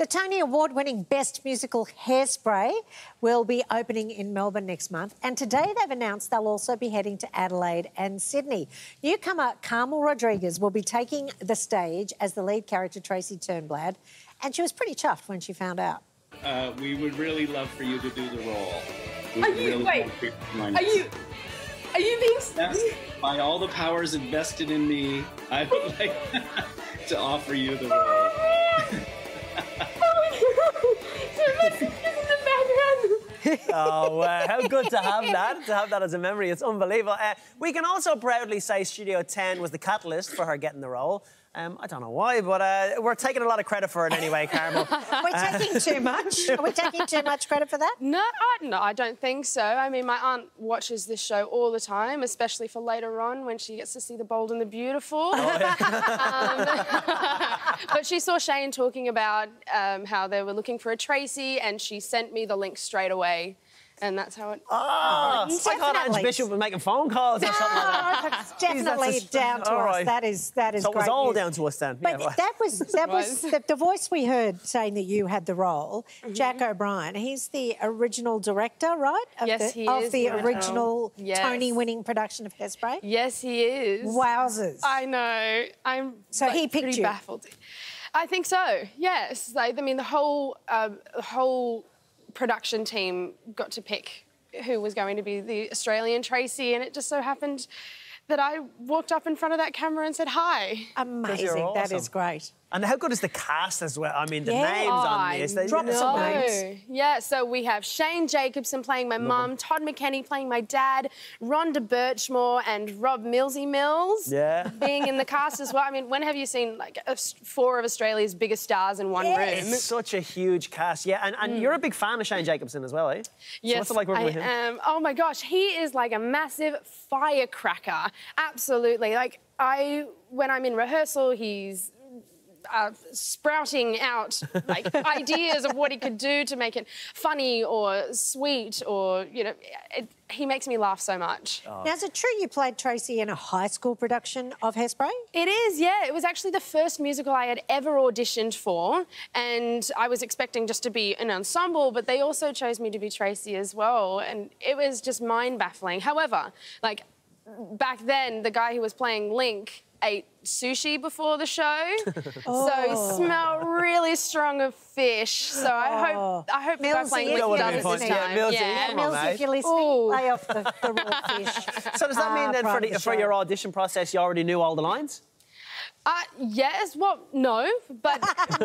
The Tony Award-winning Best Musical Hairspray will be opening in Melbourne next month, and today they've announced they'll also be heading to Adelaide and Sydney. Newcomer Carmel Rodriguez will be taking the stage as the lead character Tracy Turnblad, and she was pretty chuffed when she found out. We would really love for you to do the role. Are you being serious? By all the powers invested in me, I would like to offer you the role. Oh my God! Oh, how good to have that as a memory. It's unbelievable. We can also proudly say Studio 10 was the catalyst for her getting the role. I don't know why, but we're taking a lot of credit for it anyway, Carmel. We're taking too much? Are we taking too much credit for that? No, I don't think so. I mean, my aunt watches this show all the time, especially for later on when she gets to see The Bold and the Beautiful. Oh, yeah. But she saw Shane talking about how they were looking for a Tracy, and she sent me the link straight away. And that's how it... Oh, I thought Angela Bishop was making phone calls or something like that. That's definitely down to us. That is so great. So it was all news. Down to us then. But yeah, that was the voice we heard saying that you had the role, Jack O'Brien. He's the original director, right? Yes, he is. Of the original Tony-winning production of Hairspray? Yes, he is. Wowzers. I know. I'm pretty baffled. I think so, yes. Like, I mean, the whole production team got to pick who was going to be the Australian Tracy, and it just so happened that I walked up in front of that camera and said hi. Amazing, awesome. That is great. And how good is the cast as well? I mean, the names on this. Drop some names. Yeah, so we have Shane Jacobson playing my mum, Todd McKenney playing my dad, Rhonda Birchmore and Rob Millsy Mills being in the cast as well. I mean, when have you seen, like, four of Australia's biggest stars in one room? It's such a huge cast, And you're a big fan of Shane Jacobson as well, eh? Yes, so what's it like working with him? Oh, my gosh, he is like a massive firecracker. Absolutely. Like, when I'm in rehearsal, he's... sprouting out, like, ideas of what he could do to make it funny or sweet or, you know, he makes me laugh so much. Oh. Now, is it true you played Tracy in a high school production of Hairspray? It is, yeah. It was actually the first musical I had ever auditioned for, and I was expecting just to be an ensemble, but they also chose me to be Tracy as well, and it was just mind-baffling. However, like, back then, the guy who was playing Link ate sushi before the show, so he smelled really strong of fish. So I hope we're playing with the others this time. Mills, if you're listening, lay off the raw fish. So does that mean then for your audition process, you already knew all the lines? Yes. Well, no, but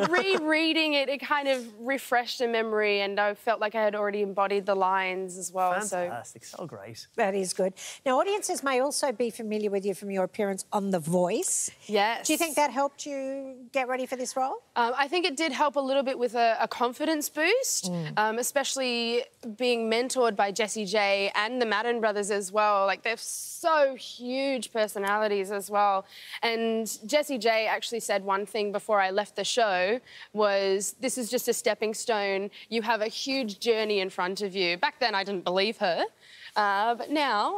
rereading it, it kind of refreshed a memory, and I felt like I had already embodied the lines as well. Fantastic. So great. That is good. Now, audiences may also be familiar with you from your appearance on The Voice. Yes. Do you think that helped you get ready for this role? I think it did help a little bit with a confidence boost, especially being mentored by Jessie J and the Madden Brothers as well. Like, they're so huge personalities as well, and Jessie J actually said one thing before I left the show was, this is just a stepping stone. You have a huge journey in front of you. Back then, I didn't believe her. But now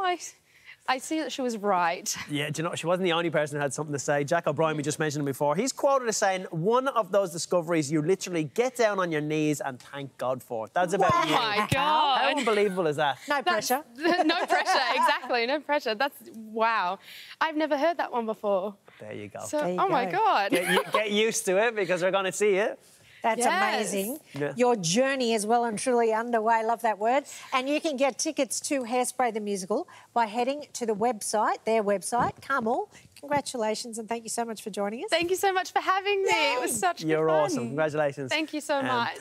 I see that she was right. Yeah, do you know, she wasn't the only person who had something to say. Jack O'Brien, we just mentioned him before, he's quoted as saying, one of those discoveries you literally get down on your knees and thank God for. That's about you. Oh, my God. How unbelievable is that? No pressure. No pressure, exactly, no pressure. That's, wow. I've never heard that one before. There you go. So, oh my God. Get used to it, because we're going to see it. That's amazing. Yeah. Your journey is well and truly underway. Love that word. And you can get tickets to Hairspray the Musical by heading to the website, their website. Carmel, congratulations, and thank you so much for joining us. Thank you so much for having me. It was such good fun. You're awesome. Congratulations. Thank you so much.